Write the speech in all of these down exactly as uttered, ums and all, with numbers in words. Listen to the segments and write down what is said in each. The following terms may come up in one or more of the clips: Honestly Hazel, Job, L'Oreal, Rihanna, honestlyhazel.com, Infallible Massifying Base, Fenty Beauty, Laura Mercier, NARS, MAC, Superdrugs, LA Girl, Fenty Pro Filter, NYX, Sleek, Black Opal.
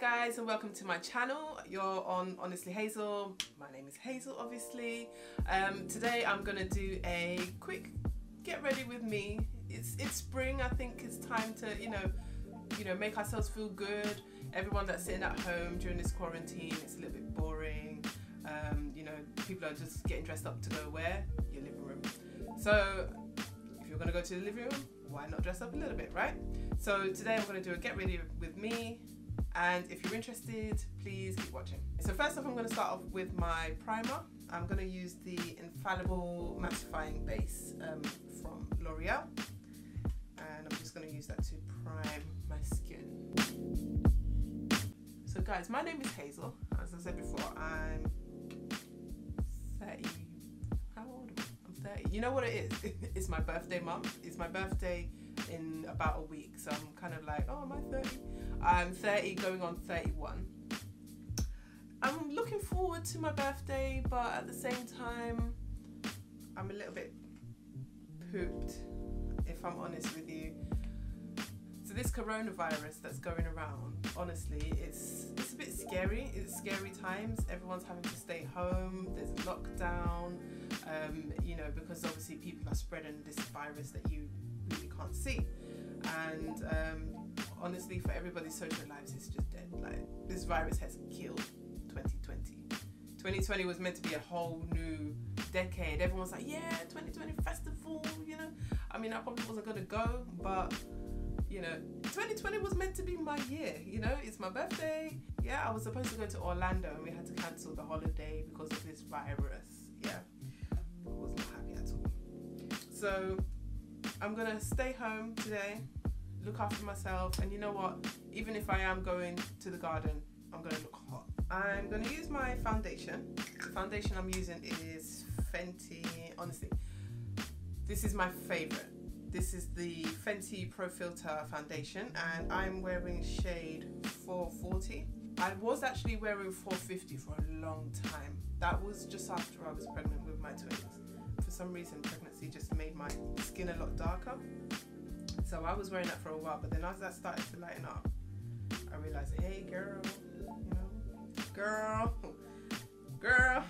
guys, and welcome to my channel. You're on Honestly Hazel. My name is Hazel, obviously. Um, today I'm gonna do a quick get ready with me. It's it's spring. I think it's time to you know you know make ourselves feel good. Everyone that's sitting at home during this quarantine, it's a little bit boring. Um, you know, people are just getting dressed up to go where? Your living room. So if you're gonna go to the living room, why not dress up a little bit, right? So today I'm gonna do a get ready with me, and if you're interested, please keep watching. So first off, I'm gonna start off with my primer. I'm gonna use the Infallible Massifying Base um, from L'Oreal, and I'm just gonna use that to prime my skin. So guys, my name is Hazel. As I said before, I'm thirty. You know what it is? It's my birthday month. It's my birthday in about a week, so I'm kind of like, oh, am I thirty? I'm thirty, going on thirty-one. I'm looking forward to my birthday, but at the same time, I'm a little bit pooped, if I'm honest with you. So this coronavirus that's going around, honestly, it's it's a bit scary. It's scary times. Everyone's having to stay home. There's a lockdown. Um, you know, because obviously people are spreading this virus that you really can't see, and um, honestly, for everybody's social lives, it's just dead. Like, this virus has killed twenty twenty. twenty twenty was meant to be a whole new decade. Everyone's like, yeah, twenty twenty festival, you know. I mean, I probably wasn't gonna go, but you know, twenty twenty was meant to be my year. You know, it's my birthday. Yeah, I was supposed to go to Orlando, and we had to cancel the holiday because of this virus. Yeah. So I'm gonna stay home today, look after myself, and you know what? Even if I am going to the garden, I'm gonna look hot. I'm gonna use my foundation. The foundation I'm using is Fenty. Honestly, this is my favorite. This is the Fenty Pro Filter foundation, and I'm wearing shade four forty. I was actually wearing four fifty for a long time. That was just after I was pregnant with my twins. For some reason, pregnancy just made my skin a lot darker, so I was wearing that for a while, but then as that started to lighten up, I realized, hey girl, you know, girl girl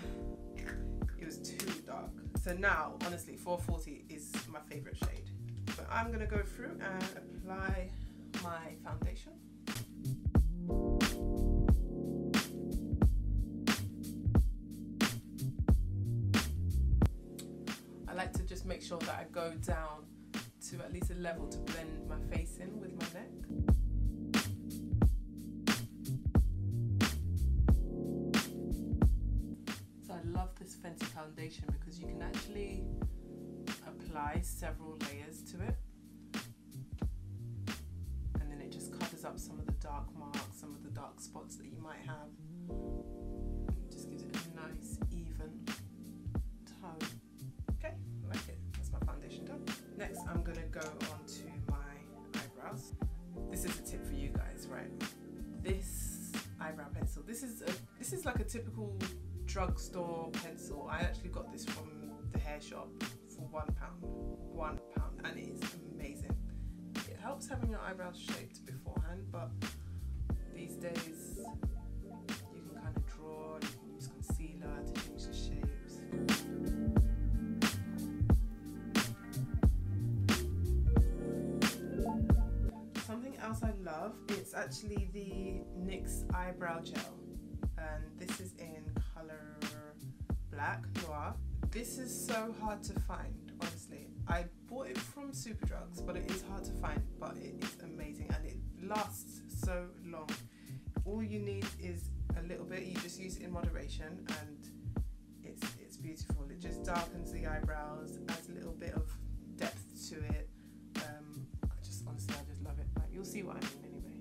it was too dark. So now, honestly, four forty is my favorite shade. But I'm gonna go through and apply my foundation. Like to just make sure that I go down to at least a level to blend my face in with my neck. So I love this Fenty foundation because you can actually apply several layers to it, and then it just covers up some of the dark marks, some of the dark spots that you might have. It just gives it a nice even tone. Next, I'm gonna go on to my eyebrows. This is a tip for you guys, right? This eyebrow pencil. This is a this is like a typical drugstore pencil. I actually got this from the hair shop for one pound. One pound, and it is amazing. It helps having your eyebrows shaped beforehand, but these days you can kind of draw, you can use concealer to change the shapes. Else I love, it's actually the NYX eyebrow gel, and this is in color Black Noir. This is so hard to find, honestly. I bought it from Superdrugs, but it is hard to find, but it is amazing, and it lasts so long. All you need is a little bit. You just use it in moderation, and it's it's beautiful. It just darkens the eyebrows, adds a little bit of depth to it. um, I just honestly I just love it. You'll see what I mean anyway.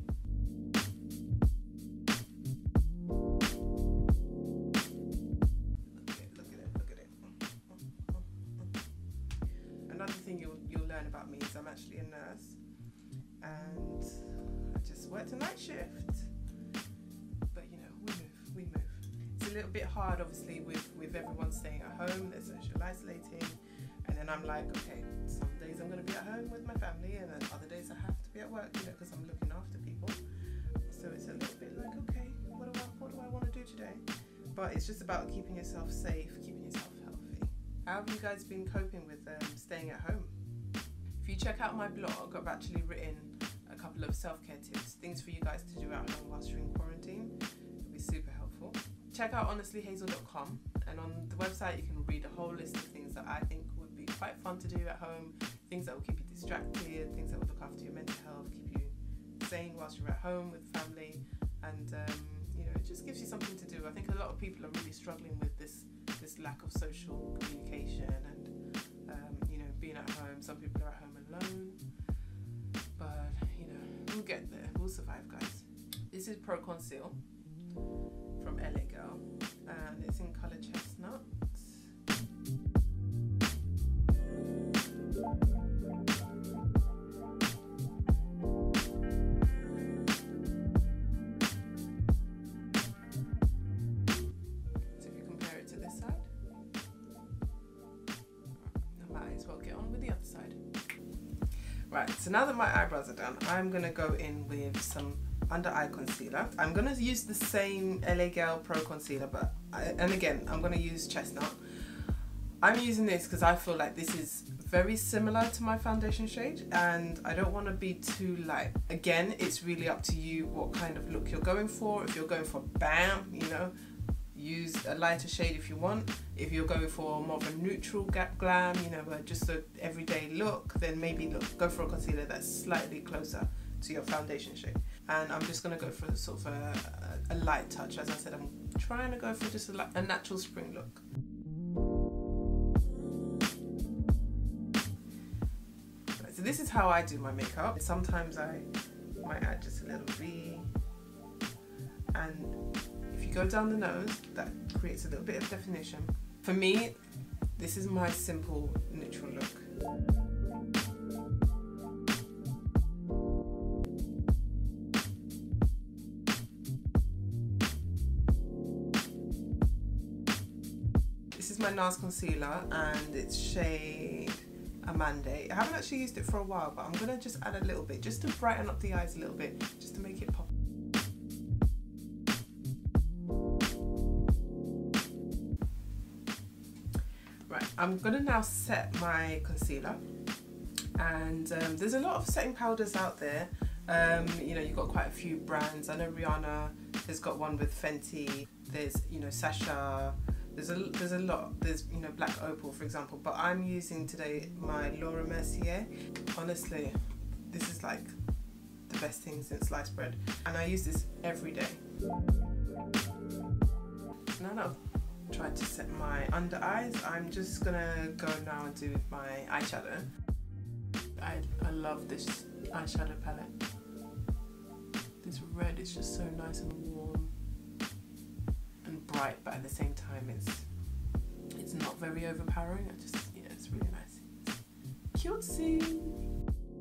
Look at it, look at it, look at it. Oh, oh, oh. Another thing you'll, you'll learn about me is I'm actually a nurse, and I just worked a night shift. But you know, we move, we move. It's a little bit hard, obviously, with, with everyone staying at home, they're social isolating, and then I'm like, okay, some days I'm gonna be at home with my family, and then other days I have to at work, you know, because I'm looking after people. So it's a little bit like a but it's just about keeping yourself safe, keeping yourself healthy. How have you guys been coping with um, staying at home? If you check out my blog, I've actually written a couple of self-care tips, things for you guys to do at home whilst you're in quarantine. It'll be super helpful. Check out honestly hazel dot com, and on the website you can read a whole list of things that I think would be quite fun to do at home, things that will keep you distracted, things that will look after your mental health, keep you sane whilst you're at home with family, and um, you know, it just gives you something to do. I think a lot of people are really struggling with this this lack of social communication and um, you know, being at home. Some people are at home alone, but you know, we'll get there, we'll survive, guys. This is Pro Conceal from L A Girl, and it's in colour chestnut. So if you compare it to this side, I might as well get on with the other side. Right, so now that my eyebrows are done, I'm gonna go in with some under eye concealer. I'm going to use the same L A Girl Pro Concealer, but I, and again I'm going to use chestnut. I'm using this because I feel like this is very similar to my foundation shade and I don't want to be too light. Again, it's really up to you what kind of look you're going for. If you're going for bam, you know, use a lighter shade if you want. If you're going for more of a neutral gap glam, you know, just an everyday look, then maybe look, go for a concealer that's slightly closer to your foundation shade. And I'm just going to go for sort of a, a light touch. As I said, I'm trying to go for just a, a natural spring look. Right, so this is how I do my makeup. Sometimes I might add just a little V. And if you go down the nose, that creates a little bit of definition. For me, this is my simple neutral look. My NARS concealer, and it's shade Amande. I haven't actually used it for a while, but I'm gonna just add a little bit just to brighten up the eyes a little bit, just to make it pop. Right, I'm gonna now set my concealer, and um, there's a lot of setting powders out there. Um, you know, you've got quite a few brands. I know Rihanna has got one with Fenty. There's, you know, Sasha. There's a, there's a lot, there's, you know, Black Opal, for example, but I'm using today my Laura Mercier. Honestly, this is like the best thing since sliced bread, and I use this every day. Now that I've tried to set my under eyes, I'm just gonna go now and do my eyeshadow. I, I love this eyeshadow palette. This red is just so nice and warm. Bright, but at the same time it's it's not very overpowering. I just, you know, it's really nice. It's cutesy.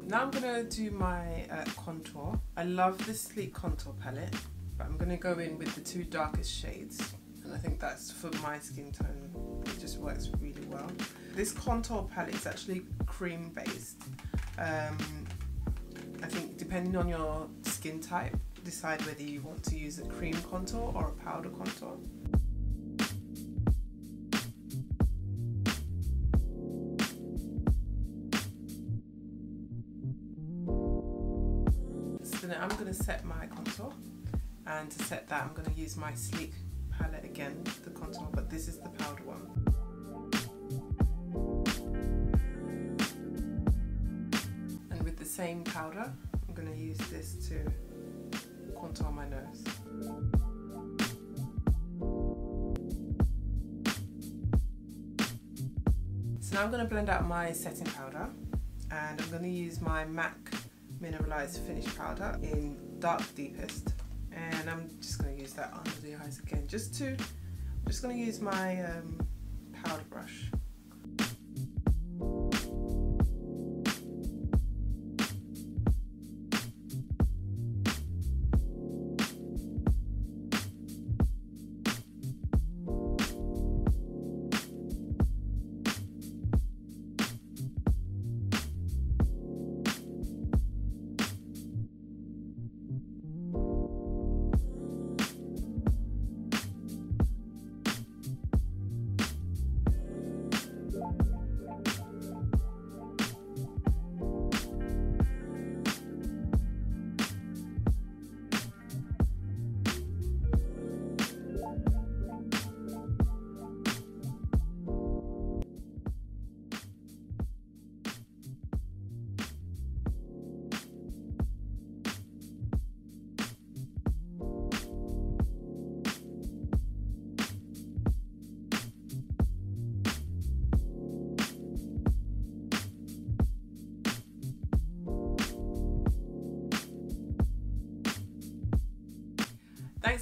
Now I'm gonna do my uh, contour. I love this Sleek contour palette, but I'm gonna go in with the two darkest shades, and I think that's for my skin tone. It just works really well. This contour palette is actually cream based. Um, I think depending on your skin type, decide whether you want to use a cream contour or a powder contour. So now I'm going to set my contour, and to set that I'm going to use my Sleek palette again, the contour, but this is the powder one. And with the same powder I'm going to use this to contour my nose. So now I'm going to blend out my setting powder, and I'm going to use my MAC Mineralized Finish Powder in Dark Deepest, and I'm just going to use that under the eyes again. Just to, I'm just going to use my um, powder brush.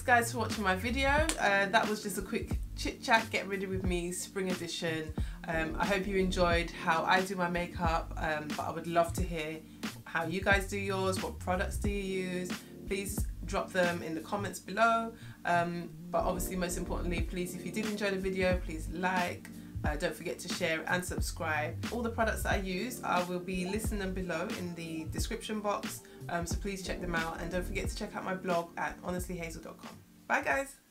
guys for watching my video. Uh, that was just a quick chit chat, get ready with me, spring edition. Um, I hope you enjoyed how I do my makeup, um, but I would love to hear how you guys do yours, what products do you use. Please drop them in the comments below. Um, but obviously, most importantly, please, if you did enjoy the video, please like, uh, don't forget to share and subscribe. All the products that I use, I will be listing them below in the description box. Um, so please check them out, and don't forget to check out my blog at honestly hazel dot com. Bye guys!